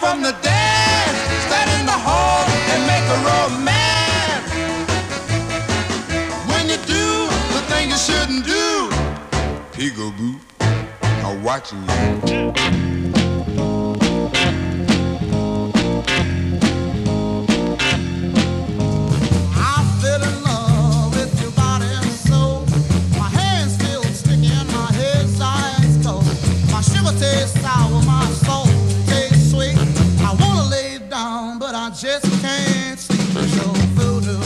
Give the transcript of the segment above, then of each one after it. From the dance, stand in the hall and make a romance. When you do the thing you shouldn't do, peekaboo, I'm watching you. I fell in love with your body and soul. My hands still sticking, my head's eyes cold. My sugar tastes sour, my soul. I just can't sleep with your voodoo.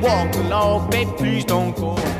Walk along, baby, please don't go.